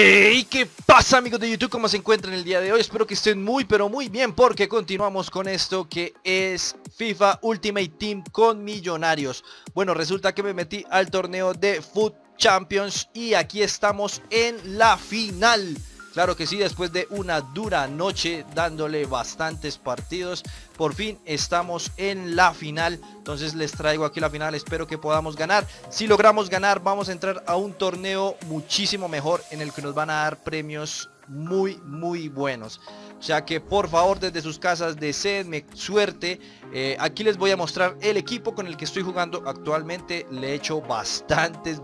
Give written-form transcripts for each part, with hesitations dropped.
Hey, ¿qué pasa, amigos de YouTube? ¿Cómo se encuentran el día de hoy? Espero que estén muy pero muy bien, porque continuamos con esto que es FIFA Ultimate Team con Millonarios. Bueno, resulta que me metí al torneo de FUT Champions y aquí estamos en la final. Claro que sí, después de una dura noche dándole bastantes partidos, por fin estamos en la final. Entonces les traigo aquí la final, espero que podamos ganar. Si logramos ganar, vamos a entrar a un torneo muchísimo mejor en el que nos van a dar premios muy buenos. O sea que por favor, desde sus casas, deseenme suerte. Aquí les voy a mostrar el equipo con el que estoy jugando actualmente. Le he hecho bastantes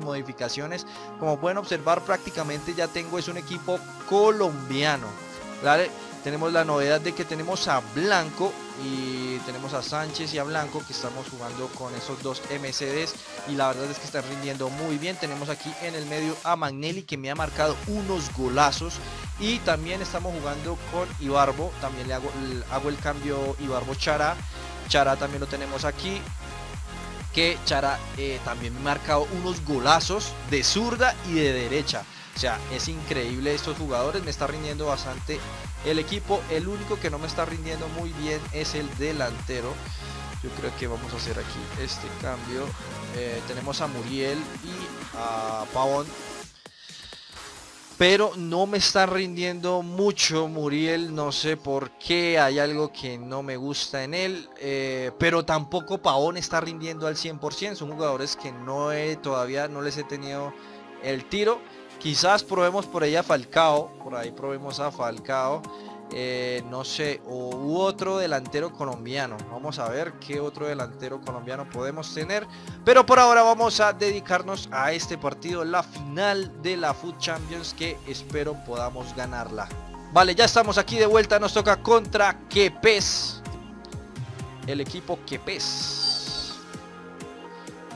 modificaciones. Como pueden observar, prácticamente ya tengo es un equipo colombiano, ¿vale? Tenemos la novedad de que tenemos a Blanco y tenemos a Sánchez y a Blanco, que estamos jugando con esos dos MCDs, y la verdad es que están rindiendo muy bien. Tenemos aquí en el medio a Magnelli, que me ha marcado unos golazos, y también estamos jugando con Ibarbo. También le hago el cambio Ibarbo-Chará. Chará también lo tenemos aquí, que Chará también me ha marcado unos golazos de zurda y de derecha. O sea, es increíble estos jugadores, me está rindiendo bastante el equipo. El único que no me está rindiendo muy bien es el delantero. Yo creo que vamos a hacer aquí este cambio. Tenemos a Muriel y a Pavón, pero no me está rindiendo mucho Muriel, no sé por qué, hay algo que no me gusta en él. Pero tampoco Pavón está rindiendo al 100%, son jugadores que no todavía no les he tenido el tiro. Quizás probemos por ahí a Falcao, no sé, u otro delantero colombiano. Vamos a ver qué otro delantero colombiano podemos tener, pero por ahora vamos a dedicarnos a este partido, la final de la FUT Champions, que espero podamos ganarla. Vale, ya estamos aquí de vuelta, nos toca contra Quepez, el equipo Quepez.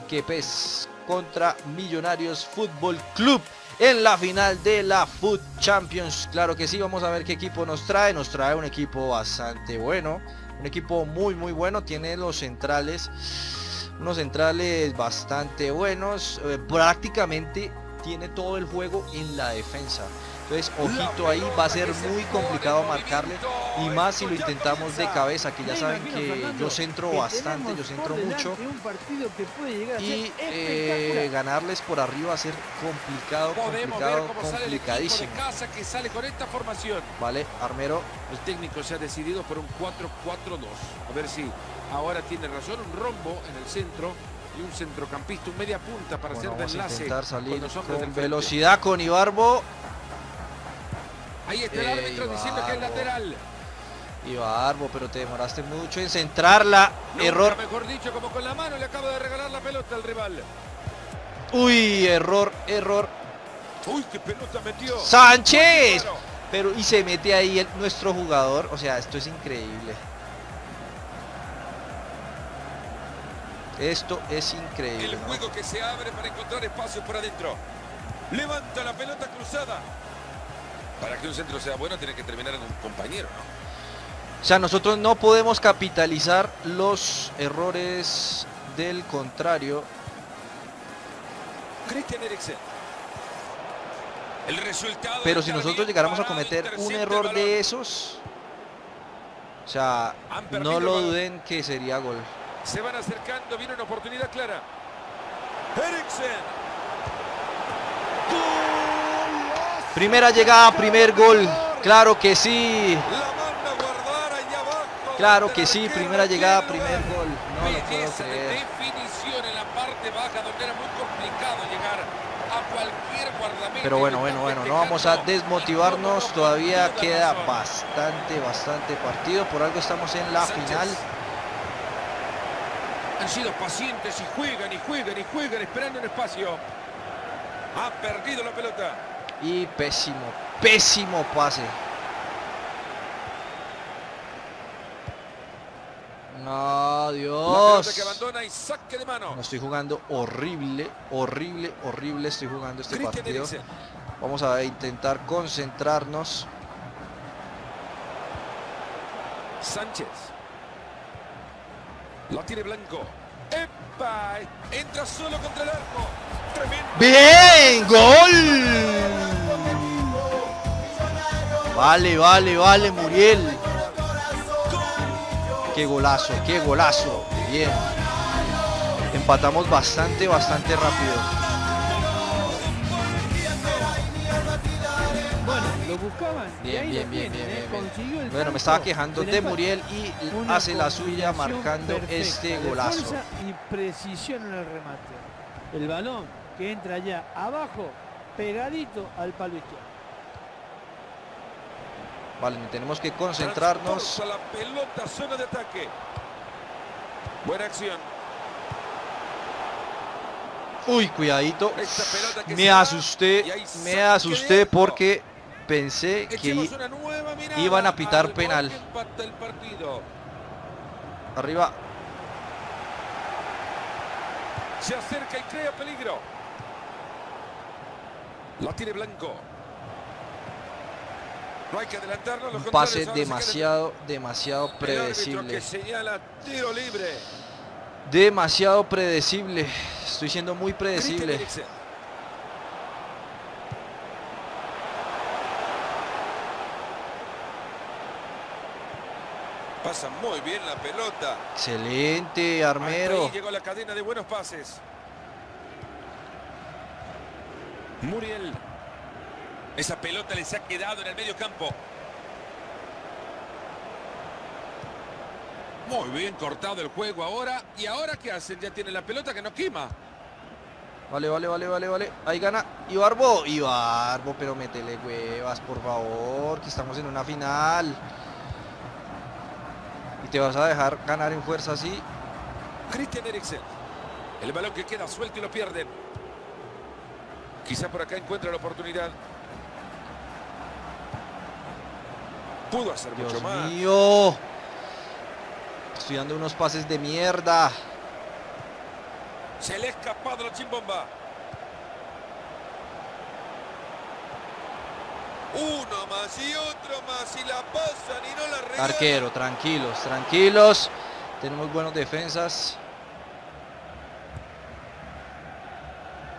Quepez contra Millonarios Fútbol Club, en la final de la FUT Champions. Claro que sí, vamos a ver qué equipo nos trae. Nos trae un equipo bastante bueno, un equipo muy bueno. Tiene los centrales, unos centrales bastante buenos. Prácticamente tiene todo el juego en la defensa. Entonces, ojito ahí, va a ser muy complicado marcarle, y más si lo intentamos de cabeza, que ya saben que yo centro bastante, yo centro mucho, y ganarles por arriba va a ser complicadísimo. Vale, Armero. El técnico se ha decidido por un 4-4-2. A ver si ahora tiene razón. Un rombo en el centro y un centrocampista, un media punta para hacer de enlace. Vamos a intentar salir con velocidad con Ibarbo. Ahí está el árbitro diciendo que es lateral. Ibarbo, pero te demoraste mucho en centrarla. Error. Mejor dicho, como con la mano le acabo de regalar la pelota al rival. Uy, error. Uy, qué pelota metió Sánchez. Pero y se mete ahí nuestro jugador. O sea, esto es increíble. Esto es increíble. El juego que se abre para encontrar espacios por adentro. Levanta la pelota cruzada. Para que un centro sea bueno tiene que terminar en un compañero, ¿no? O sea, nosotros no podemos capitalizar los errores del contrario. Cristian Eriksen. El resultado. Pero si nosotros llegáramos a cometer un error de esos, o sea, no lo duden que sería gol. Se van acercando, viene una oportunidad clara. Eriksen. Primera llegada, primer gol. Claro que sí. Claro que sí, primera llegada, primer gol. No lo puedo creer. Pero bueno, no vamos a desmotivarnos. Todavía queda bastante partido. Por algo estamos en la final. Han sido pacientes y juegan, esperando un espacio. Ha perdido la pelota. Y pésimo pase. No, Dios. No, estoy jugando horrible estoy jugando este partido. Vamos a intentar concentrarnos. Sánchez. La tiene Blanco. ¡Epa! Entra solo contra el arco. ¡Bien! ¡Gol! Vale, vale, vale, Muriel. Qué golazo, qué golazo. Bien. Empatamos bastante, bastante rápido. Bueno, lo buscaban. Bien, bien, bien, bien. Bueno, me estaba quejando de Muriel y hace la suya marcando este golazo. Y precisión en el remate. El balón que entra ya abajo, pegadito al palo izquierdo. Vale, tenemos que concentrarnos. La pelota, zona de ataque. Buena acción. Uy, cuidadito. Me asusté porque pensé que iban a pitar penal. Arriba. Se acerca y crea peligro. La tiene Blanco. No hay que adelantarlo, un pase demasiado predecible. Tiro libre. Demasiado predecible. Estoy siendo muy predecible. Pasa muy bien la pelota. Excelente, Armero. Llegó la cadena de buenos pases. Muriel. Esa pelota les ha quedado en el medio campo. Muy bien cortado el juego ahora. ¿Y ahora qué hacen? Ya tiene la pelota que no quema. Vale, vale, vale, vale, vale. Ahí gana Ibarbo. Ibarbo, pero métele huevas, por favor, que estamos en una final. Y te vas a dejar ganar en fuerza así. Cristian Eriksen. El balón que queda suelto y lo pierden. Quizá por acá encuentra la oportunidad. Pudo hacer mucho más. ¡Dios mío! Estoy dando unos pases de mierda. Se le ha escapado la chimbomba. Uno más y otro más y la pasan y no la regalan. Arquero, tranquilos, tranquilos. Tenemos buenas defensas.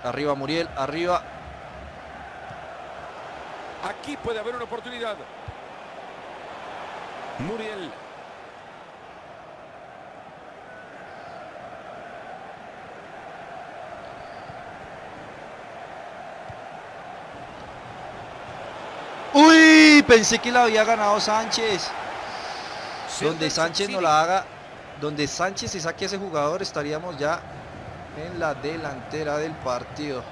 Arriba Muriel, arriba. Aquí puede haber una oportunidad. Muriel. ¡Uy! Pensé que la había ganado Sánchez. Donde Sánchez no la haga, donde Sánchez se saque a ese jugador, estaríamos ya en la delantera del partido.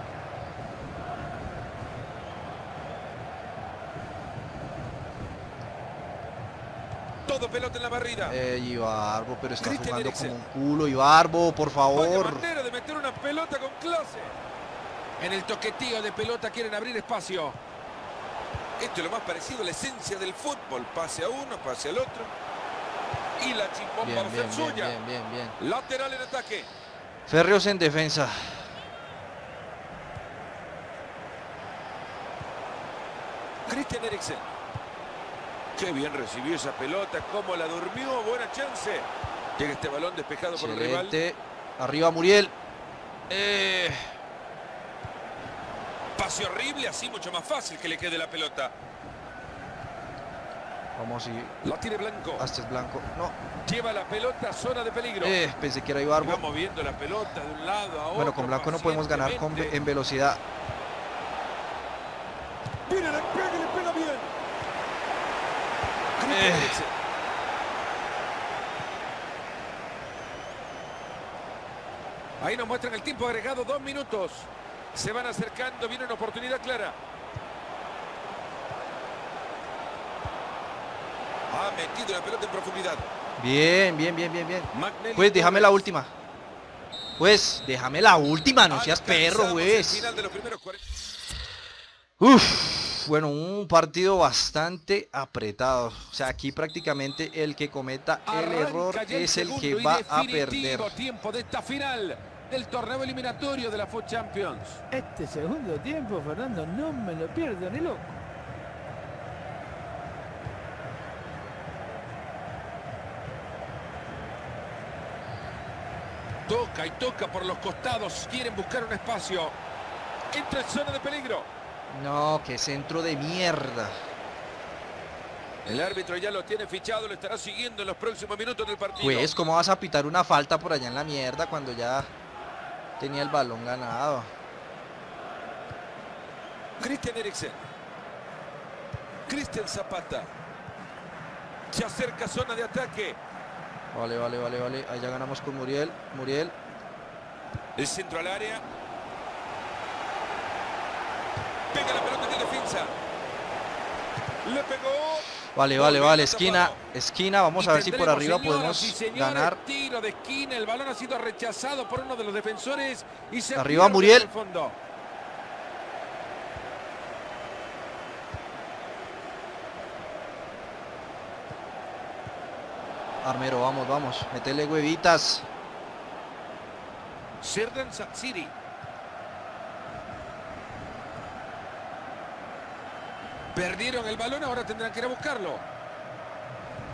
Todo pelota en la barrida. Ibarbo, pero está Cristian jugando Eriksen como un culo. Ibarbo, por favor. Manera de meter una pelota con clase. En el toquetío de pelota quieren abrir espacio. Esto es lo más parecido a la esencia del fútbol. Pase a uno, pase al otro. Y la chimbomba va a ser suya. Bien, bien, bien. Lateral en ataque. Ferrios en defensa. Cristian Eriksen. Qué bien recibió esa pelota, cómo la durmió, buena chance. Llega este balón despejado. Excelente. Por el rival. Arriba Muriel. Pase horrible, así mucho más fácil que le quede la pelota. Vamos y... La tiene Blanco. Hasta es Blanco, no. Lleva la pelota a zona de peligro. Pensé que era Ibarbo. Vamos moviendo la pelota de un lado a otro. Bueno, con Blanco no podemos ganar en velocidad. Mira, le pega, le pega bien. Ahí nos muestran el tiempo agregado, 2 minutos. Se van acercando, viene una oportunidad clara. Ha metido la pelota en profundidad. Bien, bien, bien, bien, bien. Pues déjame la última. Pues déjame la última, no seas perro, pues. Uff. Bueno, un partido bastante apretado. O sea, aquí prácticamente el que cometa el error es el que va a perder. Tiempo de esta final del torneo eliminatorio de la FUT Champions. Este segundo tiempo, Fernando, no me lo pierdo ni loco. Toca y toca por los costados. Quieren buscar un espacio. Entra en zona de peligro. No, qué centro de mierda. El árbitro ya lo tiene fichado, lo estará siguiendo en los próximos minutos del partido. Pues, ¿cómo vas a pitar una falta por allá en la mierda cuando ya tenía el balón ganado? Cristian Eriksen. Cristian Zapata. Se acerca zona de ataque. Vale. Allá ganamos con Muriel. El centro al área. Pega la pelota de defensa. Le pegó. Vale, esquina, vamos a ver si por arriba podemos ganar. Tiro de esquina, el balón ha sido rechazado por uno de los defensores y se arriba Muriel. Armero, vamos, metele huevitas. Serdan Satsiri. Perdieron el balón, ahora tendrán que ir a buscarlo.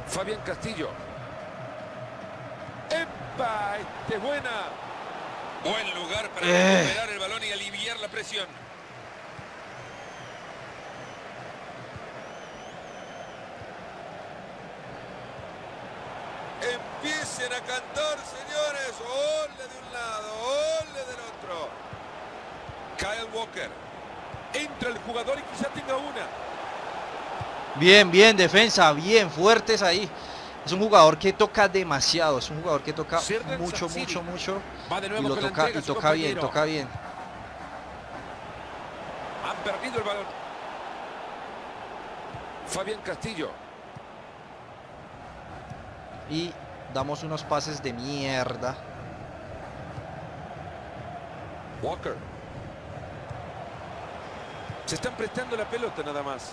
Fabián Castillo. ¡Epa! ¡Este es buena! Buen lugar para recuperar el balón y aliviar la presión. Empiecen a cantar, señores. Ole de un lado, ole del otro. Kyle Walker. Entra el jugador y quizá tenga una. Bien, defensa, bien, fuertes ahí. Es un jugador que toca demasiado, es un jugador que toca mucho. Va de nuevo y lo toca, y toca bien, Han perdido el balón. Fabián Castillo. Y damos unos pases de mierda. Walker. Se están prestando la pelota nada más.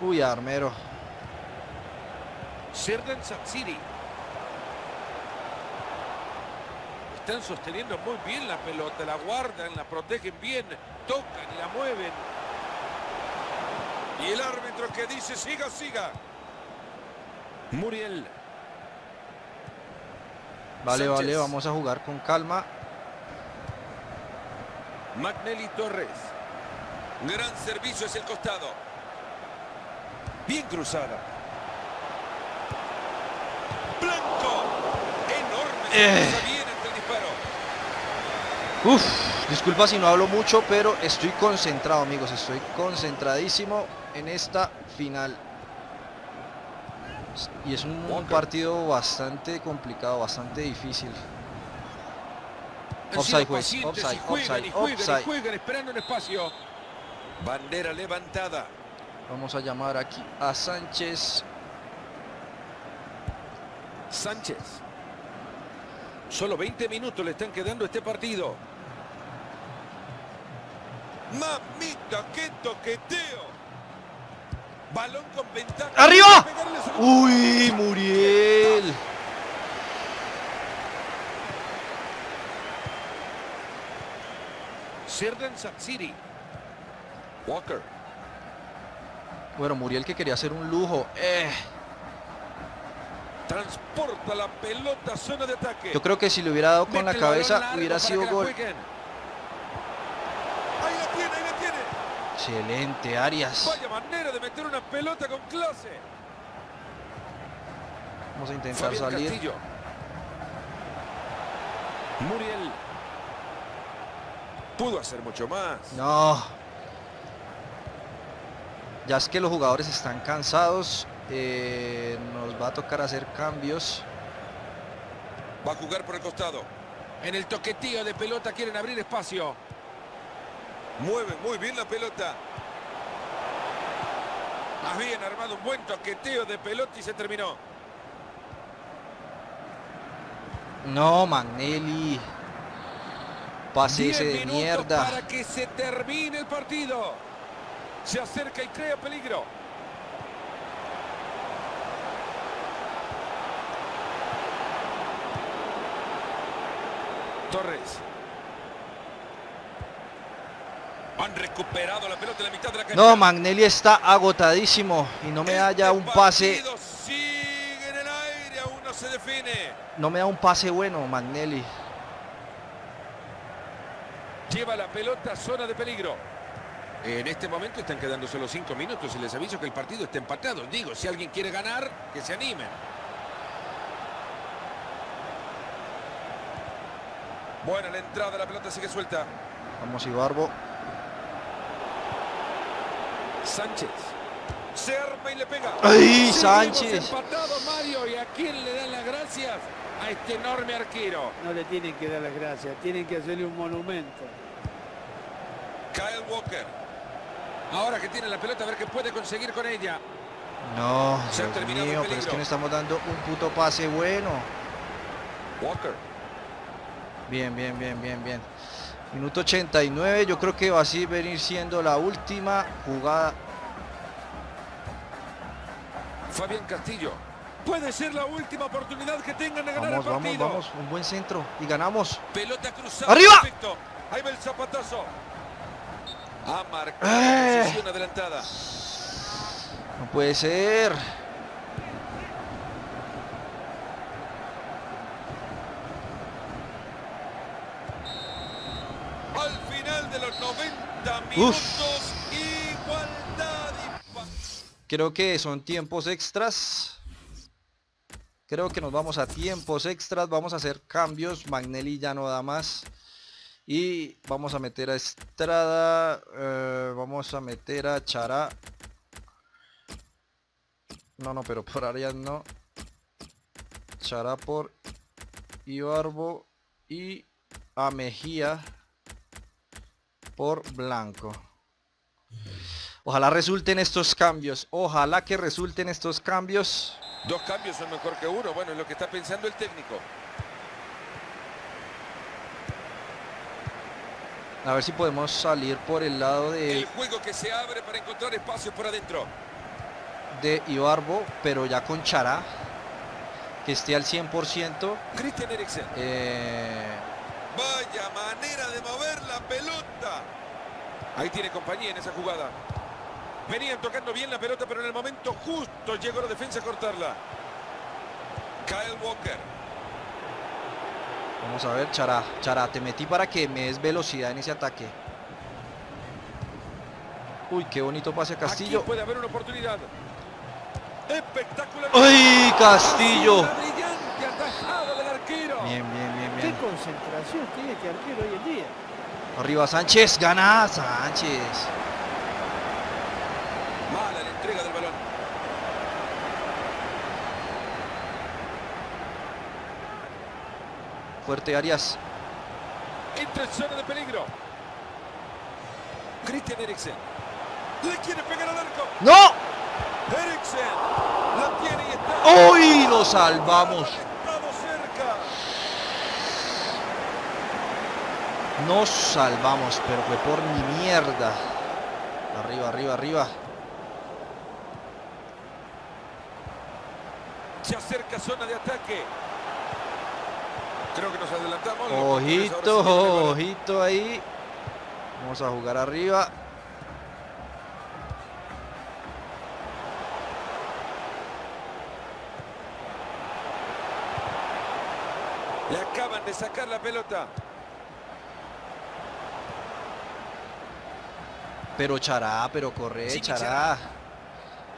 Uy, Armero. Serdan Satsiri. Están sosteniendo muy bien la pelota, la guardan, la protegen bien, tocan y la mueven. Y el árbitro que dice siga. Muriel. Vale, vamos a jugar con calma. Magnelli Torres. Gran servicio hacia el costado. Bien cruzada. Blanco. Enorme. Bien ante el disparo. Uf, disculpa si no hablo mucho, pero estoy concentrado, amigos. Estoy concentradísimo en esta final. Y es un partido bastante complicado, bastante difícil. Offside, juez. Offside. Juegan esperando un espacio. Bandera levantada. Vamos a llamar aquí a Sánchez. Solo 20 minutos le están quedando a este partido. Mamita, qué toqueteo. Balón con ventaja. ¡Arriba! ¡Uy, Muriel! Serdan Satsiri. Walker. Bueno, Muriel que quería hacer un lujo. Transporta la pelota a zona de ataque. Yo creo que si le hubiera dado con la cabeza hubiera sido gol. Ahí la tiene, Excelente, Arias. Vaya manera de meter una pelota con clase. Vamos a intentar salir. Castillo. Muriel. Pudo hacer mucho más. No. Ya es que los jugadores están cansados, nos va a tocar hacer cambios. Va a jugar por el costado. En el toquetío de pelota quieren abrir espacio. Mueve muy bien la pelota. Habían armado un buen toqueteo de pelota y se terminó. No, Magnelli. Pase ese de mierda. Para que se termine el partido. Se acerca y crea peligro. Torres. Han recuperado la pelota en la mitad de la cancha. No, Magnelli está agotadísimo y no me da ya un pase. Sigue en el aire, aún no se define. No me da un pase bueno, Magnelli. Lleva la pelota a zona de peligro. En este momento están quedando solo 5 minutos y les aviso que el partido está empatado. Digo, si alguien quiere ganar, que se animen. Bueno, la entrada de la pelota sigue suelta. Vamos, Ibarbo. Sánchez. Se arma y le pega. ¡Ay, Sánchez! Empatado, Mario. ¿Y a quién le dan las gracias? A este enorme arquero. No le tienen que dar las gracias. Tienen que hacerle un monumento. Kyle Walker. Ahora que tiene la pelota, a ver qué puede conseguir con ella. No, se ha terminado el peligro, pero es que no estamos dando un puto pase bueno. Walker. Bien, bien, bien, bien, bien. Minuto 89, yo creo que va a venir siendo la última jugada. Fabián Castillo. Puede ser la última oportunidad que tengan de ganar el partido. Vamos, vamos, un buen centro y ganamos. Pelota cruzada. ¡Arriba! Perfecto. Ahí va el zapatazo. Ha marcado la decisión adelantada. No puede ser. Al final de los 90 minutos, igualdad. Creo que son tiempos extras. Creo que nos vamos a tiempos extras. Vamos a hacer cambios. Magnelli ya no da más. Y vamos a meter a Estrada, vamos a meter a Chará. No, no, pero por Arias no. Chará por Ibarbo y a Mejía por Blanco. Ojalá resulten estos cambios. Ojalá que resulten estos cambios. Dos cambios son mejor que uno. Bueno, es lo que está pensando el técnico. A ver si podemos salir por el lado de... El juego que se abre para encontrar espacios por adentro. De Ibarbo, pero ya con Chará. Que esté al 100%. Cristian Eriksen. Vaya manera de mover la pelota. Ahí tiene compañía en esa jugada. Venían tocando bien la pelota, pero en el momento justo llegó la defensa a cortarla. Kyle Walker. Vamos a ver, Chará, Chará, te metí para que me des velocidad en ese ataque. Uy, qué bonito pase a Castillo. Aquí puede haber una oportunidad. Espectacular. ¡Ay, Castillo! Una brillante atajada del arquero. Bien, bien, bien, bien. Qué concentración tiene este arquero hoy en día. Arriba Sánchez, gana Sánchez. Mala la entrega del balón. Fuerte Arias. Entra en zona de peligro. Cristian Eriksen. Le quiere pegar al arco. ¡No! Eriksen. La tiene y está. ¡Uy! Lo salvamos. Nos salvamos, pero fue por mi mierda. Arriba, arriba, arriba. Se acerca zona de ataque. Creo que nos adelantamos. Ojito, ojito ahí. Vamos a jugar arriba. Le acaban de sacar la pelota. Pero Chará, pero corre, sí, Chará. Chará.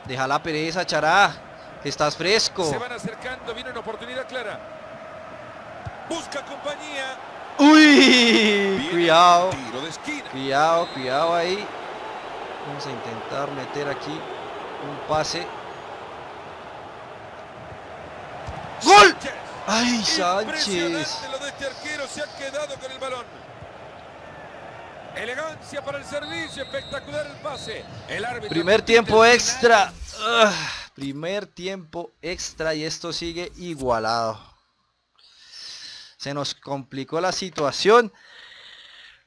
Deja la pereza, Chará. Que estás fresco. Se van acercando, viene una oportunidad clara. Busca compañía. ¡Uy! Cuidado. Tiro de esquina. Cuidado, cuidado ahí. Vamos a intentar meter aquí un pase. ¡Gol! Sánchez. ¡Ay, Sánchez! Lo de este arquero, se ha quedado con el balón. Elegancia para el servicio, espectacular el pase. El árbitro. Primer tiempo extra. Primer tiempo extra y esto sigue igualado. Se nos complicó la situación.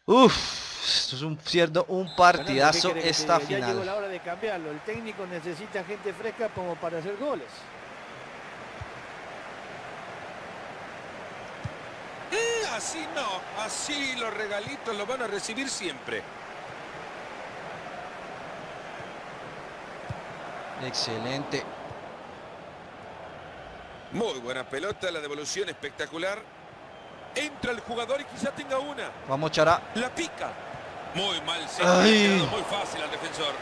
Uf, esto es un partidazo esta final. Ya llegó la hora de cambiarlo. El técnico necesita gente fresca como para hacer goles. Así no, así los regalitos los van a recibir siempre. Excelente. Muy buena pelota, la devolución espectacular. Entra el jugador y quizá tenga una. Vamos, Chará. La pica. Muy mal, sí, muy fácil al defensor.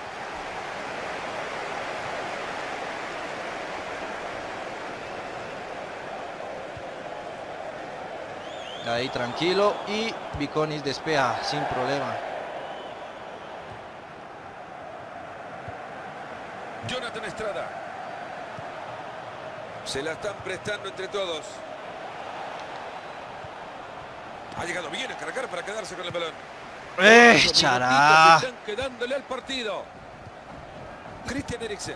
Ahí tranquilo y Biconis despeja sin problema. Jonathan Estrada. Se la están prestando entre todos. Ha llegado bien a cargar para quedarse con el balón. ¡Echará! Están quedándole al partido. Cristian Eriksen.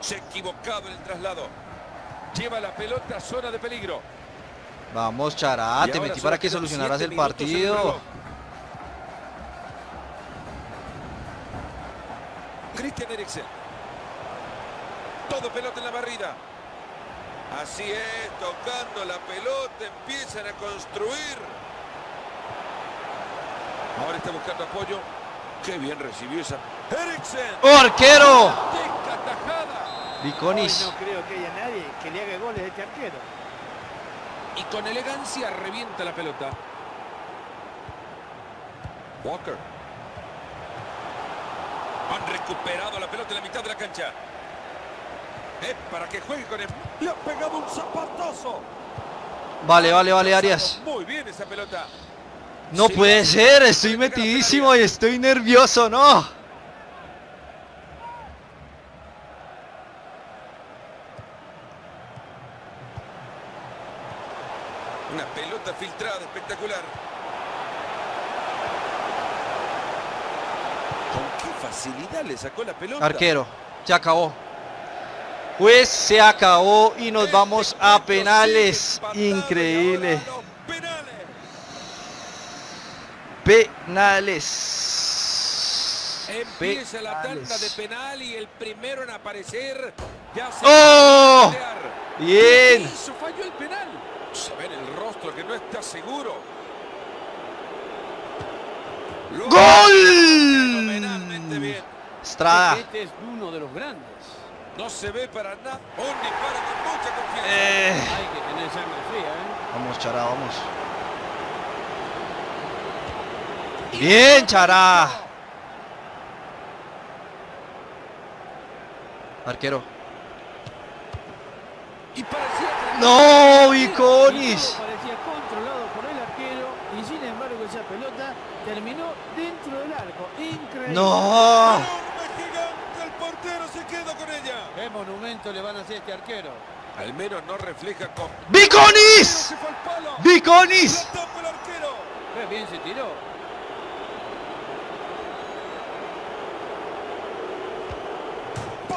Se equivocaba en el traslado. Lleva la pelota a zona de peligro. Vamos, Chará, te metí para que solucionaras el partido. Cristian Eriksen. Todo pelota en la barrida. Así es, tocando la pelota, empiezan a construir. Ahora está buscando apoyo. Qué bien recibió esa. ¡Eriksen! ¡Oh, arquero! Biconis. No creo que haya nadie que le haga goles a este arquero. Y con elegancia revienta la pelota. Walker. Han recuperado la pelota en la mitad de la cancha. Es para que juegue con él. Le ha pegado un zapatazo. Vale, Arias. Muy bien esa pelota. No puede ser, estoy metidísimo y estoy nervioso, ¿no? Una pelota filtrada espectacular. Con qué facilidad le sacó la pelota. Arquero, se acabó. Pues se acabó y nos vamos a penales. Increíble. Penales. Empieza la tanda de penal y el primero en aparecer. Ya se va a pelear. Bien. Falló el penal. Se ve en el rostro que no está seguro. ¡Gol! Estrada. Este es uno de los grandes. No se ve para nada. Un disparo con mucha confianza. Hay que tener sangre fría, Vamos, Chará, vamos. Bien, Chará. Arquero. Y parecía que ¡no, Biconis! Parecía controlado por el arquero y sin embargo esa pelota terminó dentro del arco. Increíble. ¡No! El portero se quedó con ella. ¿Qué monumento le van a hacer a este arquero? Al menos no refleja con... ¡Biconis! ¡Biconis! ¡Qué bien se tiró!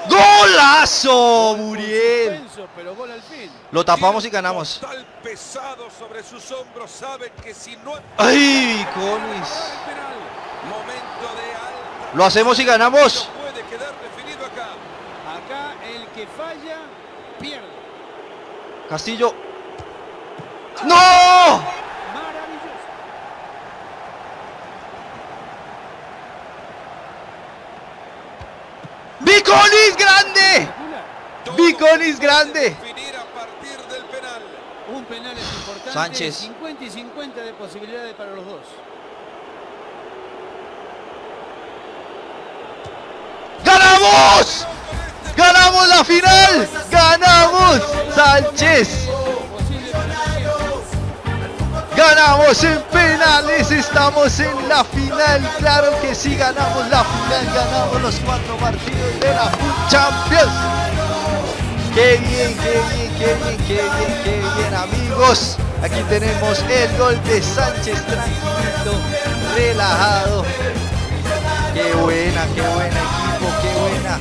¡Golazo, Muriel! Pero gol al fin. Lo tapamos y ganamos. Tal pesado sobre sus hombros, sabe que si no... ¡Ay, Biconis! Lo hacemos y ganamos. Puede quedar definido acá. Acá el que falla pierde. Castillo. ¡No! Maravilloso. ¡Biconis grande! Biconis grande. A partir del penal. Un penal es importante. Sánchez. 50 y 50 de posibilidades para los dos. ¡Ganamos! ¡Ganamos la final! ¡Ganamos! ¡Sánchez! ¡Ganamos en penales! ¡Estamos en la final! ¡Claro que sí! ¡Ganamos la final! ¡Ganamos los 4 partidos de la FUT Champions! ¡Qué bien, qué bien, amigos! Aquí tenemos el gol de Sánchez, tranquilito, relajado. Qué buena equipo, qué buena!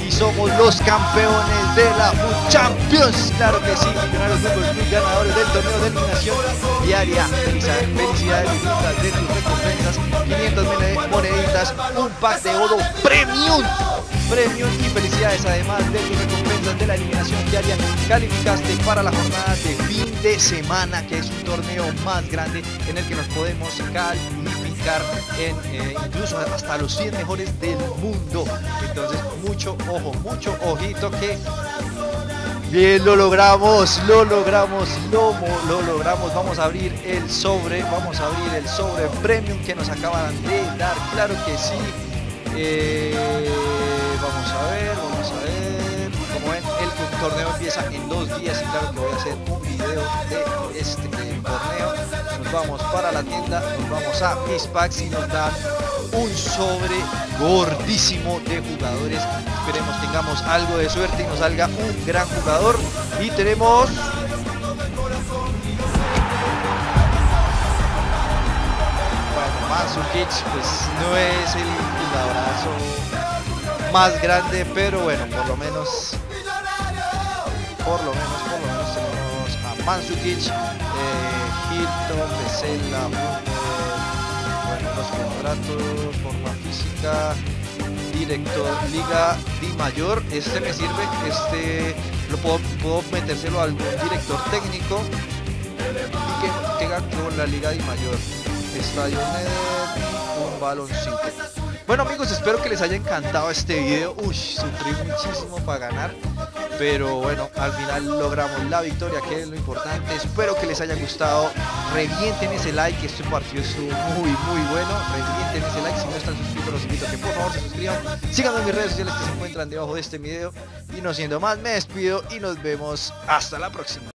Y somos los campeones de la FUT Champions. Claro que sí, Millonarios Fútbol Club, ganadores del torneo de eliminación diaria. Felicidades, disfrutas de tus recompensas, 500 moneditas, un pack de oro premium. Y felicidades, además de tus recompensas de la eliminación diaria, calificaste para la jornada de fin de semana, que es un torneo más grande en el que nos podemos calificar en, incluso hasta los 100 mejores del mundo. Entonces, mucho ojo, mucho ojito que... Bien, lo logramos, lo logramos, lo logramos. Vamos a abrir el sobre, vamos a abrir el sobre premium que nos acaban de dar, claro que sí. Vamos a ver, como ven, el torneo empieza en 2 días y claro que voy a hacer un video de este torneo. Nos vamos para la tienda, nos vamos a Mis Packs y nos dan un sobre gordísimo de jugadores. Esperemos tengamos algo de suerte y nos salga un gran jugador. Y tenemos... bueno, Mandžukić pues no es el jugadorazo más grande, pero bueno, por lo menos tenemos a Mandžukić, Hilton, Pesela, bueno, los contratos, forma física, director, liga, Di Mayor. Este me sirve, este lo puedo metérselo a algún director técnico y que tenga con la liga Di Mayor, estadio Neder, un baloncito. Bueno amigos, espero que les haya encantado este video. Uy, sufrí muchísimo para ganar, pero bueno, al final logramos la victoria, que es lo importante. Espero que les haya gustado. Revienten ese like, este partido estuvo muy bueno. Revienten ese like, si no están suscritos los invito a que por favor se suscriban. Síganme en mis redes sociales que se encuentran debajo de este video. Y no siendo más, me despido y nos vemos hasta la próxima.